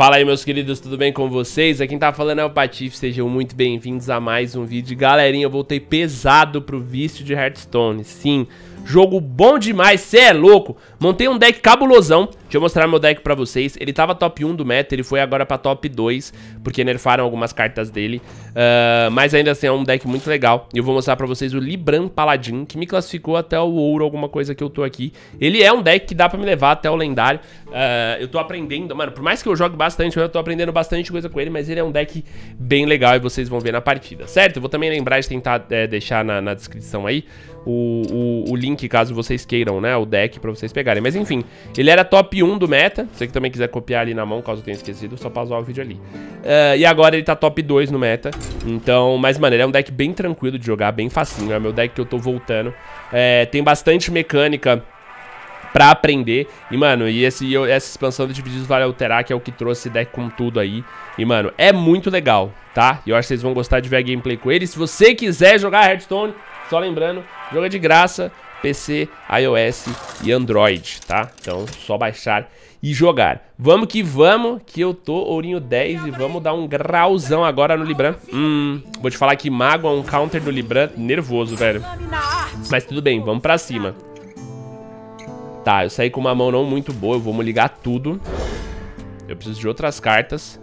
Fala aí, meus queridos, tudo bem com vocês? Aqui quem tá falando é o Patife, sejam muito bem-vindos a mais um vídeo. Galerinha, eu voltei pesado pro vício de Hearthstone, sim, jogo bom demais, cê é louco. Montei um deck cabulosão, deixa eu mostrar meu deck pra vocês. Ele tava top 1 do meta, ele foi agora pra top 2, porque nerfaram algumas cartas dele. Mas ainda assim é um deck muito legal. E eu vou mostrar pra vocês o Libram Paladin, que me classificou até o ouro, alguma coisa que eu tô aqui. Ele é um deck que dá pra me levar até o lendário. Eu tô aprendendo, mano, por mais que eu jogue bastante, eu tô aprendendo bastante coisa com ele, mas ele é um deck bem legal e vocês vão ver na partida, certo? Eu vou também lembrar de tentar deixar na descrição aí o link, caso vocês queiram, né, o deck pra vocês pegarem. Mas enfim, ele era top 1 do meta, se você que também quiser copiar ali na mão, caso eu tenha esquecido, só pausar o vídeo ali. E agora ele tá top 2 no meta, então, mas mano, ele é um deck bem tranquilo de jogar, bem facinho, é meu deck que eu tô voltando. Tem bastante mecânica pra aprender, e mano, essa expansão do Divididos Vale Alterar, que é o que trouxe deck com tudo aí, e mano, é muito legal, tá? E eu acho que vocês vão gostar de ver a gameplay com ele. Se você quiser jogar Hearthstone, só lembrando, joga de graça, PC, iOS e Android, tá? Então, só baixar e jogar. Vamos que vamos, que eu tô ourinho 10 e vamos dar um grauzão agora no Libram. Vou te falar que mago é um counter do Libram nervoso, velho. Mas tudo bem, vamos pra cima. Tá, eu saí com uma mão não muito boa, eu vou me ligar tudo. Eu preciso de outras cartas.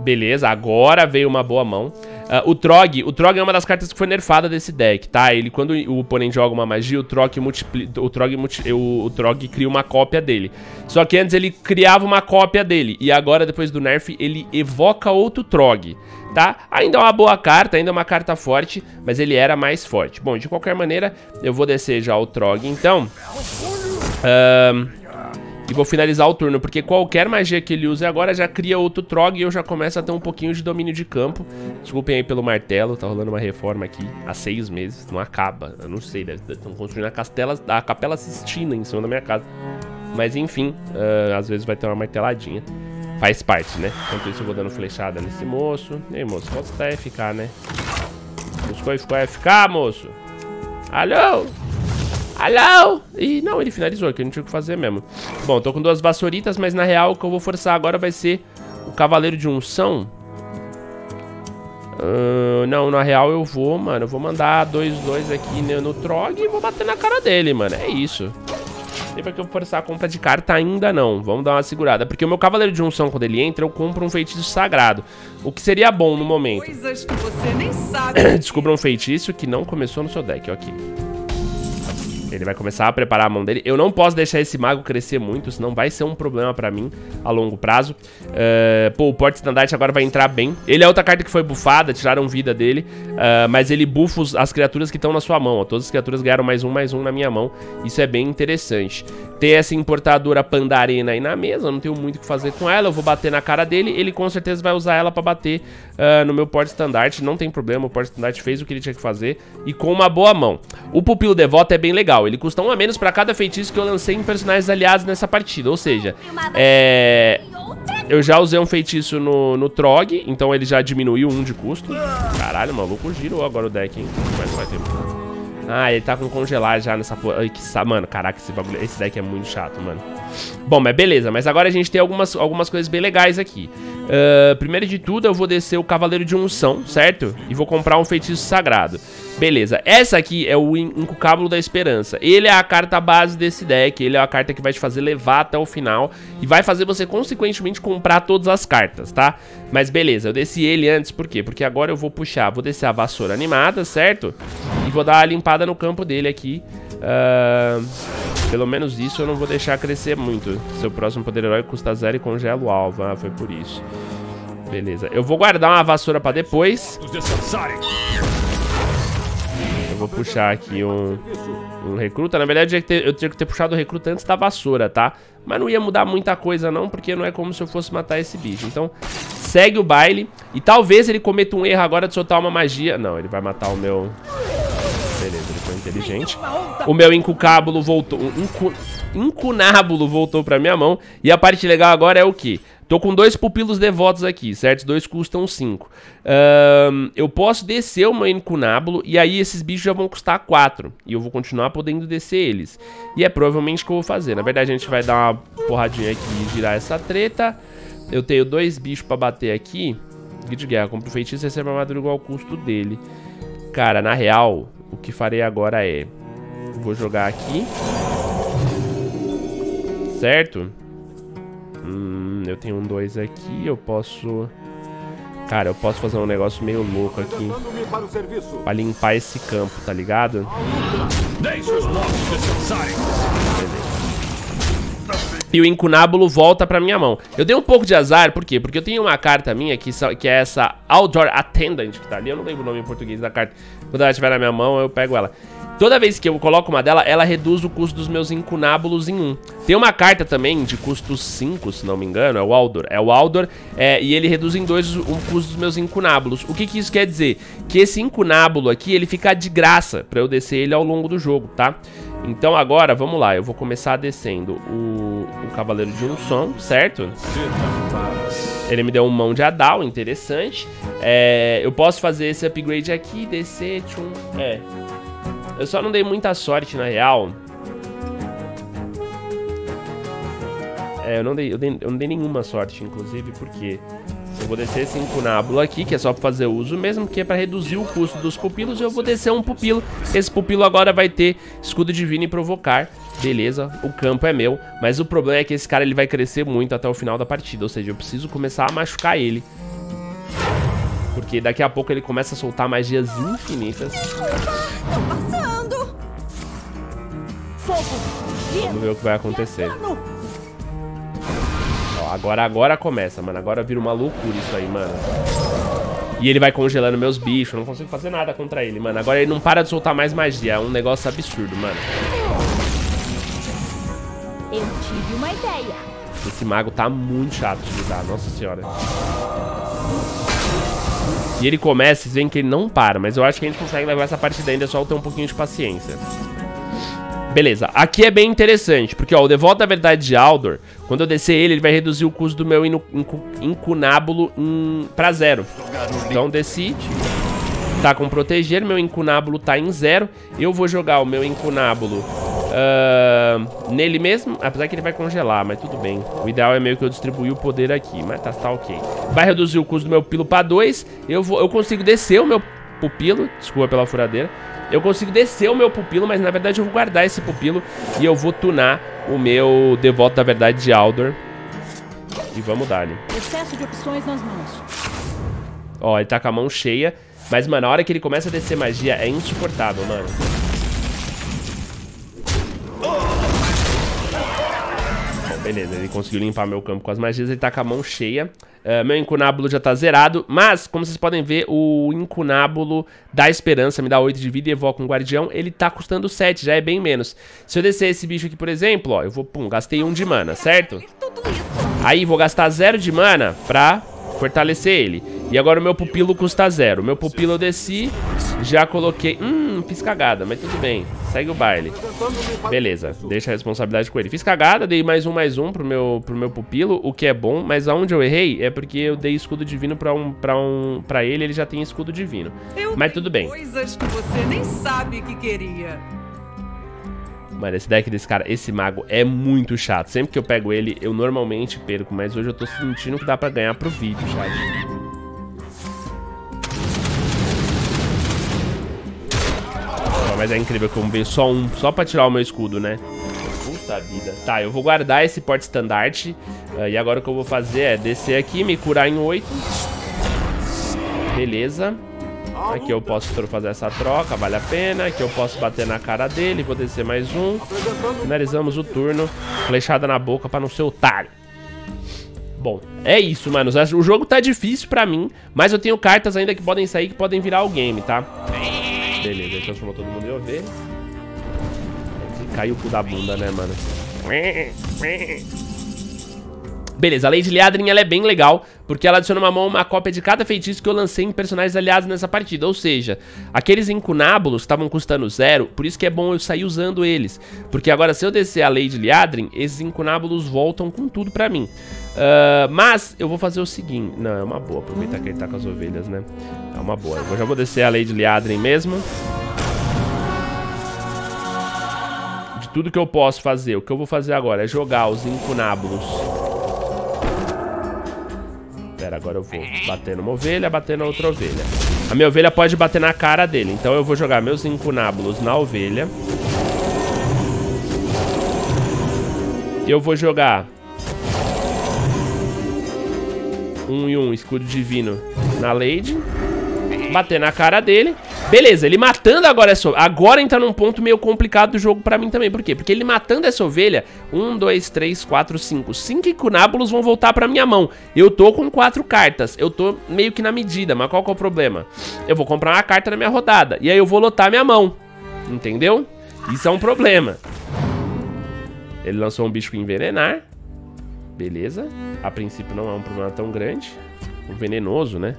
Beleza, agora veio uma boa mão. O Trog é uma das cartas que foi nerfada desse deck, tá? Ele, quando o oponente joga uma magia, o Trog cria uma cópia dele. Só que antes ele criava uma cópia dele, e agora, depois do nerf, ele evoca outro Trog, tá? Ainda é uma boa carta, ainda é uma carta forte, mas ele era mais forte. Bom, de qualquer maneira, eu vou descer já o Trog, então. E vou finalizar o turno, porque qualquer magia que ele use agora já cria outro Trog e eu já começo a ter um pouquinho de domínio de campo. Desculpem aí pelo martelo, tá rolando uma reforma aqui há 6 meses, não acaba. Eu não sei, estão construindo a Capela Sistina em cima da minha casa. Mas enfim, às vezes vai ter uma marteladinha. Faz parte, né? Enquanto isso eu vou dando flechada nesse moço. E aí, moço, pode estar FK, né? Buscou, ficou FK, moço. Alô? Alô? Ih, não, ele finalizou aqui, eu não tinha o que fazer mesmo. Bom, tô com 2 vassouritas, mas na real o que eu vou forçar agora vai ser o Cavaleiro de Unção. Não, na real eu vou, mano, eu vou mandar 2-2 aqui no Trog e vou bater na cara dele, mano, é isso. Não tem pra que eu forçar a compra de carta ainda não, vamos dar uma segurada. Porque o meu Cavaleiro de Unção, quando ele entra, eu compro um feitiço sagrado, o que seria bom no momento. Coisas que você nem sabe. Descubra um feitiço que não começou no seu deck, ó aqui. Ele vai começar a preparar a mão dele. Eu não posso deixar esse mago crescer muito, senão vai ser um problema pra mim a longo prazo. Pô, o Porte Estandarte agora vai entrar bem. Ele é outra carta que foi bufada, tiraram vida dele. Mas ele bufa as criaturas que estão na sua mão, ó. Todas as criaturas ganharam mais um na minha mão. Isso é bem interessante. Tem essa importadora Pandarena aí na mesa. Eu não tenho muito o que fazer com ela. Eu vou bater na cara dele. Ele com certeza vai usar ela pra bater no meu Porte Estandarte. Não tem problema, o Porte Estandarte fez o que ele tinha que fazer. E com uma boa mão. O Pupilo Devoto é bem legal. Ele custa 1 a menos pra cada feitiço que eu lancei em personagens aliados nessa partida. Ou seja, eu já usei um feitiço no Trog, então ele já diminuiu 1 de custo. Caralho, maluco, girou agora o deck, hein? Mas não vai ter. Ah, ele tá com congelar já nessa porra. Ai, que saco. Mano, caraca, esse deck é muito chato, mano. Bom, mas beleza. Mas agora a gente tem algumas coisas bem legais aqui. Primeiro de tudo, eu vou descer o Cavaleiro de Unção, certo? E vou comprar um feitiço sagrado. Beleza, essa aqui é o Incunábulo da Esperança. Ele é a carta base desse deck. Ele é a carta que vai te fazer levar até o final e vai fazer você, consequentemente, comprar todas as cartas, tá? Mas beleza, eu desci ele antes, por quê? Porque agora eu vou puxar, vou descer a Vassoura Animada, certo? E vou dar a limpada no campo dele aqui. Pelo menos isso eu não vou deixar crescer muito. Seu próximo poder herói custa 0 e congela o alvo. Ah, foi por isso. Beleza, eu vou guardar uma vassoura pra depois. Eu vou puxar aqui um recruta. Na verdade, eu tinha que ter puxado o recruta antes da vassoura, tá? Mas não ia mudar muita coisa não, porque não é como se eu fosse matar esse bicho. Então, segue o baile. E talvez ele cometa um erro agora de soltar uma magia. Não, ele vai matar o meu... Beleza, ele foi inteligente. O meu Incunábulo voltou pra minha mão. E a parte legal agora é o que? Tô com 2 pupilos devotos aqui, certo? Os 2 custam 5. Eu posso descer o meu Incunábulo e aí esses bichos já vão custar 4. E eu vou continuar podendo descer eles. E é provavelmente o que eu vou fazer. Na verdade, a gente vai dar uma porradinha aqui e girar essa treta. Eu tenho 2 bichos pra bater aqui. Guia de guerra, compra o feitiço e recebe a armadura igual ao custo dele. Cara, na real, o que farei agora é... vou jogar aqui. Certo? Eu tenho 2 aqui, eu posso... Cara, eu posso fazer um negócio meio louco aqui pra limpar esse campo, tá ligado? E o Incunábulo volta pra minha mão. Eu dei um pouco de azar, por quê? Porque eu tenho uma carta minha que é essa Aldor Attendant que tá ali. Eu não lembro o nome em português da carta. Quando ela estiver na minha mão, eu pego ela. Toda vez que eu coloco uma dela, ela reduz o custo dos meus incunábulos em 1. Tem uma carta também de custo 5, se não me engano, é o Aldor. É o Aldor, e ele reduz em 2 o custo dos meus incunábulos. O que que isso quer dizer? Que esse incunábulo aqui, ele fica de graça pra eu descer ele ao longo do jogo, tá? Então agora, vamos lá, eu vou começar descendo o Cavaleiro de um Som, certo? Ele me deu um mão de Adal, interessante. Eu posso fazer esse upgrade aqui, descer, tchum, Eu só não dei muita sorte, na real. Eu não dei nenhuma sorte, inclusive, porque eu vou descer esse incunábulo aqui, que é só pra fazer uso mesmo, que é pra reduzir o custo dos pupilos. E eu vou descer um pupilo. Esse pupilo agora vai ter escudo divino e provocar. Beleza, o campo é meu. Mas o problema é que esse cara ele vai crescer muito até o final da partida. Ou seja, eu preciso começar a machucar ele, porque daqui a pouco ele começa a soltar magias infinitas. Vamos ver o que vai acontecer. Ó, agora começa, mano. Agora vira uma loucura isso aí, mano. E ele vai congelando meus bichos. Eu não consigo fazer nada contra ele, mano. Agora ele não para de soltar mais magia. É um negócio absurdo, mano. Eu tive uma ideia. Esse mago tá muito chato de lidar, nossa senhora. E ele começa, vocês veem que ele não para. Mas eu acho que a gente consegue levar essa partida ainda, é só ter um pouquinho de paciência. Beleza, aqui é bem interessante, porque ó, o Devolta da Verdade de Aldor, quando eu descer ele, ele vai reduzir o custo do meu incunábulo pra 0. Então desci, tá com proteger, meu incunábulo tá em 0. Eu vou jogar o meu incunábulo nele mesmo, apesar que ele vai congelar, mas tudo bem. O ideal é meio que eu distribuir o poder aqui, mas tá ok. Vai reduzir o custo do meu pupilo pra 2, eu consigo descer o meu pupilo, desculpa pela furadeira. Eu consigo descer o meu pupilo, mas na verdade eu vou guardar esse pupilo e eu vou tunar o meu Devolta da Verdade de Aldor. E vamos dar ali. Excesso de opções nas mãos. Ó, ele tá com a mão cheia, mas mano, na hora que ele começa a descer magia é insuportável, mano. Bom, beleza, ele conseguiu limpar meu campo com as magias, ele tá com a mão cheia. Meu Incunábulo já tá zerado, mas, como vocês podem ver, o Incunábulo da Esperança me dá 8 de vida e evoca um guardião. Ele tá custando 7, já é bem menos. Se eu descer esse bicho aqui, por exemplo, ó, eu vou, pum, gastei 1 de mana, certo? Aí vou gastar 0 de mana pra fortalecer ele. E agora o meu pupilo custa 0. Meu pupilo eu desci, já coloquei... fiz cagada, mas tudo bem, segue o baile. Beleza, deixa a responsabilidade com ele. Fiz cagada, dei mais um pro meu pupilo, o que é bom. Mas aonde eu errei é porque eu dei escudo divino pra ele, ele já tem escudo divino. Mas tudo bem. Coisas que você nem sabe que queria. Mano, esse deck desse cara, esse mago é muito chato. Sempre que eu pego ele, eu normalmente perco, mas hoje eu tô sentindo que dá pra ganhar pro vídeo, chat. Mas é incrível que eu vejo só pra tirar o meu escudo, né? Puta vida. Tá, eu vou guardar esse porte-estandarte. E agora o que eu vou fazer é descer aqui, me curar em 8. Beleza. Aqui eu posso fazer essa troca, vale a pena. Aqui eu posso bater na cara dele. Vou descer mais um. Finalizamos o turno. Flechada na boca pra não ser otário. Bom, é isso, mano. O jogo tá difícil pra mim, mas eu tenho cartas ainda que podem sair, que podem virar o game, tá? Beleza, transformou todo mundo em ovelha. Caiu o cu da bunda, né, mano? Beleza, a Lady Liadrin, ela é bem legal, porque ela adiciona uma mão uma cópia de cada feitiço que eu lancei em personagens aliados nessa partida. Ou seja, aqueles incunábulos que estavam custando 0, por isso que é bom eu sair usando eles. Porque agora se eu descer a Lady Liadrin, esses incunábulos voltam com tudo pra mim. Mas eu vou fazer o seguinte. Não, é uma boa, aproveitar que ele tá com as ovelhas, né? É uma boa. Eu já vou descer a Lady Liadrin mesmo. De tudo que eu posso fazer, o que eu vou fazer agora é jogar os incunábulos. Pera, agora eu vou bater numa ovelha, bater na outra ovelha. A minha ovelha pode bater na cara dele, então eu vou jogar meus incunábulos na ovelha. E eu vou jogar... 1 e 1, escudo divino na Lady. Bater na cara dele. Beleza, ele matando agora essa ovelha. Agora entra num ponto meio complicado do jogo pra mim também. Por quê? Porque ele matando essa ovelha, 1, 2, 3, 4, 5. 5 incunábulos vão voltar pra minha mão. Eu tô com 4 cartas. Eu tô meio que na medida, mas qual que é o problema? Eu vou comprar uma carta na minha rodada. E aí eu vou lotar minha mão. Entendeu? Isso é um problema. Ele lançou um bicho que envenenar. Beleza, a princípio não é um problema tão grande. Um venenoso, né?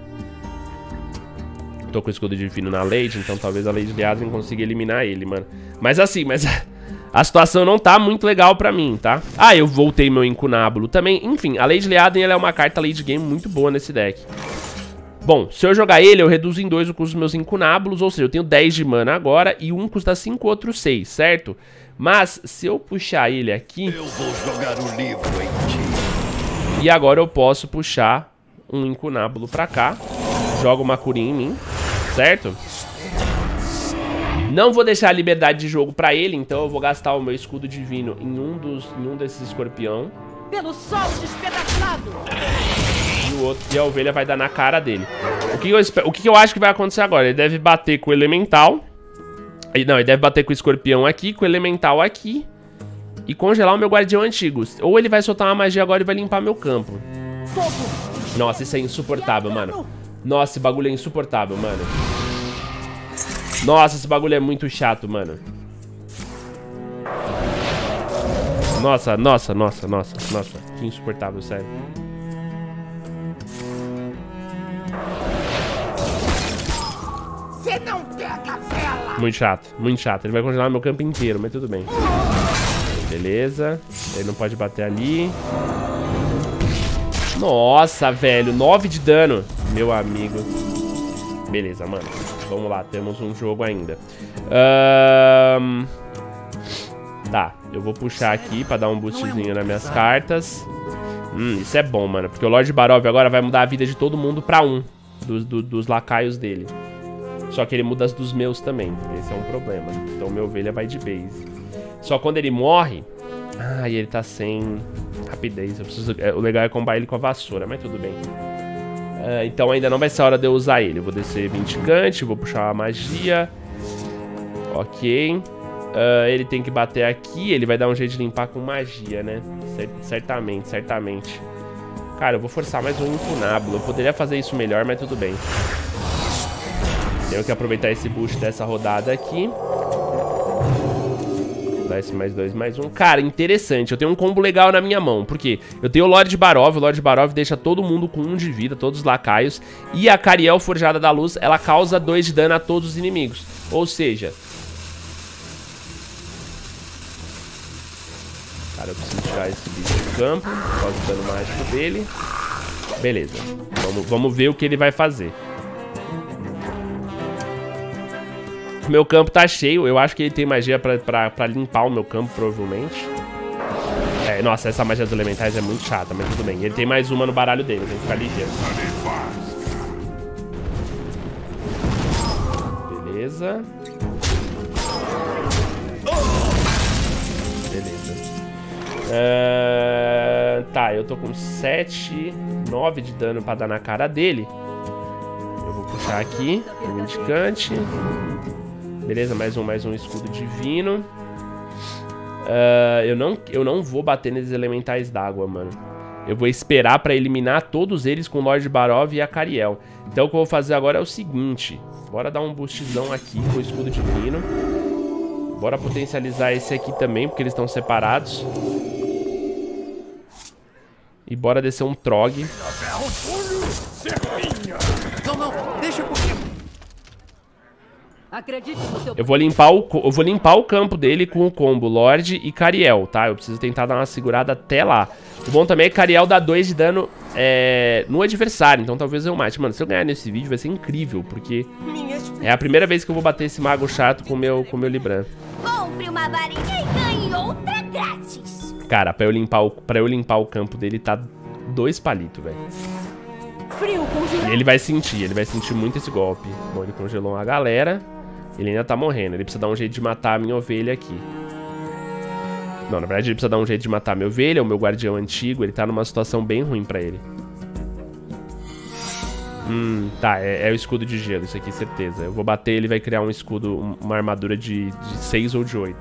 Tô com o escudo divino na Lady, então talvez a Lady Liadrin consiga eliminar ele, mano. Mas assim, mas a situação não tá muito legal pra mim, tá? Ah, eu voltei meu incunábulo também. Enfim, a Lady Liadrin ela é uma carta late game muito boa nesse deck. Bom, se eu jogar ele, eu reduzo em 2 o custo dos meus incunábulos, ou seja, eu tenho 10 de mana agora e um custa 5, outro 6, certo? Mas se eu puxar ele aqui... Eu vou jogar o livro em ti. E agora eu posso puxar um incunábulo pra cá. Joga uma curinha em mim, certo? Não vou deixar a liberdade de jogo pra ele, então eu vou gastar o meu escudo divino em um desses escorpião. Pelo sol despedaçado! E o outro, e a ovelha vai dar na cara dele. O que eu acho que vai acontecer agora? Ele deve bater com o elemental. Não, ele deve bater com o escorpião aqui, com o elemental aqui. E congelar o meu guardião antigo. Ou ele vai soltar uma magia agora e vai limpar meu campo. Nossa, isso é insuportável, mano. Nossa, esse bagulho é insuportável, mano. Nossa, esse bagulho é muito chato, mano. Nossa, nossa, nossa, nossa, nossa. Que insuportável, sério. Você não pega vela. Muito chato. Ele vai congelar meu campo inteiro, mas tudo bem. Beleza, ele não pode bater ali. Nossa, velho, 9 de dano. Meu amigo. Beleza, mano, vamos lá, temos um jogo ainda. Tá, eu vou puxar aqui pra dar um boostzinho nas minhas cartas. Isso é bom, mano, porque o Lord Barov agora vai mudar a vida de todo mundo pra um dos lacaios dele. Só que ele muda as dos meus também, esse é um problema. Então minha ovelha vai de base. Só quando ele morre... Ah, e ele tá sem rapidez. Eu preciso... O legal é combar ele com a vassoura, mas tudo bem. Então ainda não vai ser a hora de eu usar ele. Eu vou descer vindicante, vou puxar a magia. Ok. Ele tem que bater aqui. Ele vai dar um jeito de limpar com magia, né? Certamente, certamente. Cara, eu vou forçar mais um incunábulo. Eu poderia fazer isso melhor, mas tudo bem. Tenho que aproveitar esse boost dessa rodada aqui. Dá esse +2/+1. Cara, interessante. Eu tenho um combo legal na minha mão. Por quê? Eu tenho o Lord Barov. O Lord Barov deixa todo mundo com 1 de vida, todos os lacaios. E a Cariel Forjada da Luz, ela causa 2 de dano a todos os inimigos. Ou seja... Cara, eu preciso tirar esse bicho do campo. Por causa do dano mágico dele. Beleza. Vamos ver o que ele vai fazer. Meu campo tá cheio, eu acho que ele tem magia pra limpar o meu campo, provavelmente. É, nossa, essa magia dos elementais é muito chata, mas tudo bem. Ele tem mais uma no baralho dele, tem que ficar ligeiro. Beleza. Beleza. Tá, eu tô com 7, 9 de dano pra dar na cara dele. Eu vou puxar aqui, o vindicante. Beleza, mais um escudo divino. Eu não vou bater nesses elementais d'água, mano. Eu vou esperar pra eliminar todos eles com o Lord Barov e a Cariel. Então o que eu vou fazer agora é o seguinte. Bora dar um boostzão aqui com o escudo divino. Bora potencializar esse aqui também, porque eles estão separados. E bora descer um Trog. Não, não, deixa eu correr. Eu vou limpar o campo dele com o combo Lorde e Cariel, tá? Eu preciso tentar dar uma segurada até lá. O bom também é que Cariel dá 2 de dano no adversário, então talvez eu mate. Mano, se eu ganhar nesse vídeo vai ser incrível, porque é a primeira vez que eu vou bater esse mago chato com o meu Libram. Compre uma varinha e ganhe outra grátis. Cara, pra eu limpar o campo dele tá 2 palitos, velho. Ele vai sentir muito esse golpe. Bom, ele congelou uma galera. Ele ainda tá morrendo, ele precisa dar um jeito de matar a minha ovelha aqui. Não, na verdade ele precisa dar um jeito de matar a minha ovelha, o meu guardião antigo, ele tá numa situação bem ruim pra ele. Tá, é o escudo de gelo, isso aqui, certeza. Eu vou bater, ele vai criar um escudo, uma armadura de 6 ou de 8.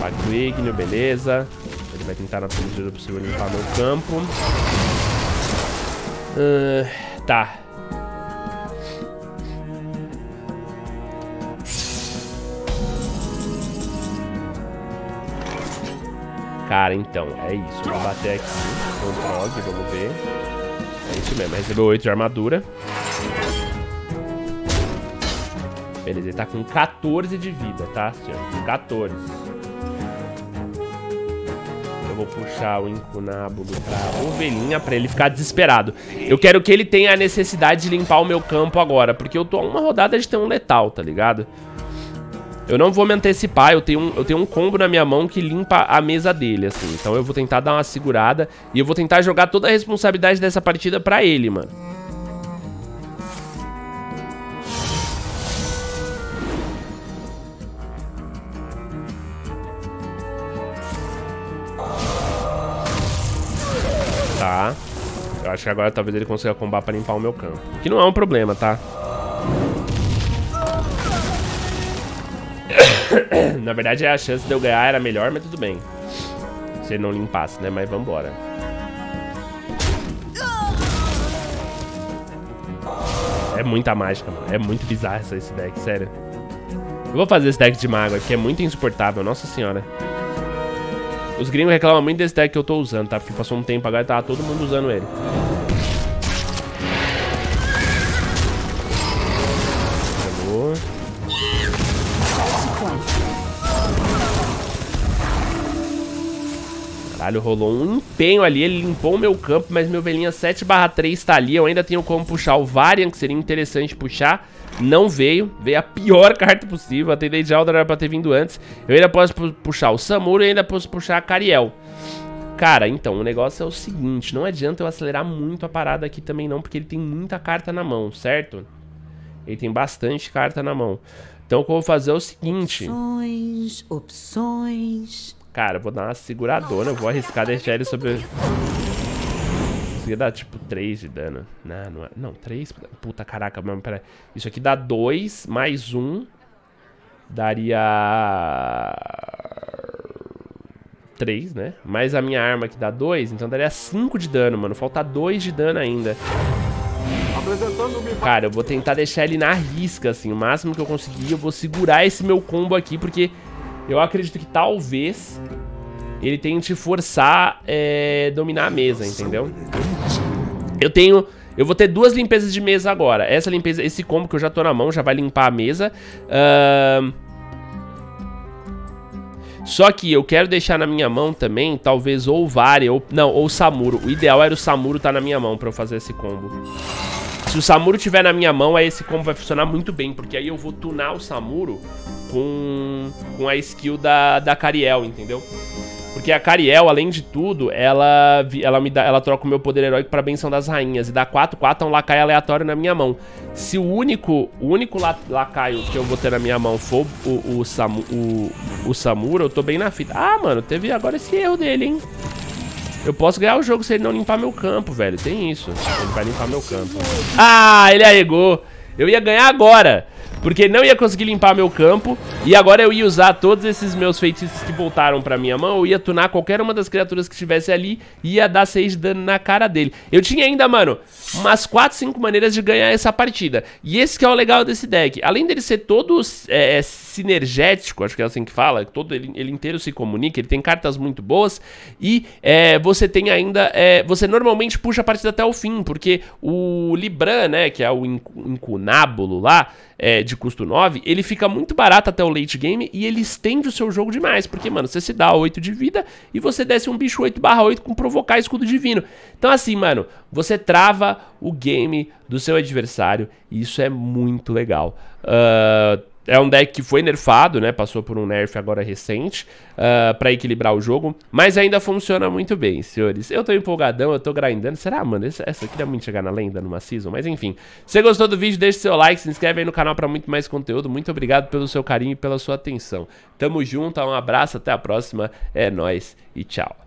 Batigno, beleza. Ele vai tentar na medida possível limpar meu campo. Tá. Cara, então, é isso. Vou bater aqui com o Trog, vamos ver. É isso mesmo, recebeu 8 de armadura. Beleza, ele tá com 14 de vida, tá, senhor? 14. Eu vou puxar o Incunábulo pra ovelhinha, pra ele ficar desesperado. Eu quero que ele tenha a necessidade de limpar o meu campo agora, porque eu tô a uma rodada de ter um letal, tá ligado? Eu não vou me antecipar, eu tenho um combo na minha mão que limpa a mesa dele, assim. Então eu vou tentar dar uma segurada e eu vou tentar jogar toda a responsabilidade dessa partida pra ele, mano. Tá. Eu acho que agora talvez ele consiga combar pra limpar o meu campo. Que não é um problema, tá? Na verdade a chance de eu ganhar era melhor, mas tudo bem. Se ele não limpasse, né? Mas vambora. É muita mágica, mano. É muito bizarro esse deck, sério. Eu vou fazer esse deck de mago aqui, é muito insuportável, nossa senhora. Os gringos reclamam muito desse deck que eu tô usando, tá? Porque passou um tempo agora e tava todo mundo usando ele. Caralho, rolou um empenho ali, ele limpou o meu campo, mas meu velhinha 7/3 tá ali, eu ainda tenho como puxar o Varian, que seria interessante puxar, não veio, veio a pior carta possível, a Lady Liadrin era pra ter vindo antes, eu ainda posso puxar o Samuro e ainda posso puxar a Cariel. Cara, então, o negócio é o seguinte, não adianta eu acelerar muito a parada aqui também não, porque ele tem muita carta na mão, certo? Ele tem bastante carta na mão, então o que eu vou fazer é o seguinte... Opções... Cara, eu vou dar uma seguradona, eu vou arriscar deixar ele sobre... Consegui dar tipo 3 de dano. Não, 3? Puta caraca, mano, peraí. Isso aqui dá 2, mais 1. Daria... 3, né? Mais a minha arma que dá 2, então daria 5 de dano, mano. Falta 2 de dano ainda. Cara, eu vou tentar deixar ele na risca, assim. O máximo que eu conseguir, eu vou segurar esse meu combo aqui, porque... Eu acredito que talvez ele tente forçar dominar a mesa, entendeu? Eu vou ter 2 limpezas de mesa agora. Essa limpeza, esse combo que eu já tô na mão já vai limpar a mesa. Só que eu quero deixar na minha mão também, talvez ou o Varian ou o Samuro. O ideal era o Samuro tá na minha mão pra eu fazer esse combo. Se o Samuro tiver na minha mão, aí esse combo vai funcionar muito bem, porque aí eu vou tunar o Samuro com a skill da Cariel, entendeu? Porque a Cariel, além de tudo, ela troca o meu poder heróico pra benção das rainhas e dá 4/4 a um lacaio aleatório na minha mão. Se o único lacaio que eu vou ter na minha mão for o Samuro, eu tô bem na fita. Ah, mano, teve agora esse erro dele, hein? Eu posso ganhar o jogo se ele não limpar meu campo, velho. Tem isso. Ele vai limpar meu campo. Ah, ele arregou. Eu ia ganhar agora, porque ele não ia conseguir limpar meu campo. E agora eu ia usar todos esses meus feitiços que voltaram pra minha mão. Eu ia tunar qualquer uma das criaturas que estivesse ali e ia dar 6 de dano na cara dele. Eu tinha ainda, mano, umas 4, 5 maneiras de ganhar essa partida. E esse que é o legal desse deck. Além dele ser todo sinergético, acho que é assim que fala, todo ele inteiro se comunica, ele tem cartas muito boas. E você tem ainda... você normalmente puxa a partida até o fim, porque o Libram, né, que é o Incunábulo lá... de custo 9, ele fica muito barato até o late game e ele estende o seu jogo demais. Porque, mano, você se dá 8 de vida e você desce um bicho 8/8 com provocar escudo divino. Então, assim, mano, você trava o game do seu adversário e isso é muito legal. É um deck que foi nerfado, né? Passou por um nerf agora recente pra equilibrar o jogo, mas ainda funciona muito bem, senhores. Eu tô empolgadão, eu tô grindando. Será, mano? Essa queria muito chegar na lenda, numa season, mas enfim. Se você gostou do vídeo, deixa seu like, se inscreve aí no canal pra muito mais conteúdo. Muito obrigado pelo seu carinho e pela sua atenção. Tamo junto, um abraço, até a próxima. É nóis e tchau.